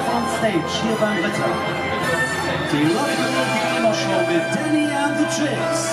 live on stage here by Ritter. Die Rock'n'Roll-Emotional mit Danny and the Chicks.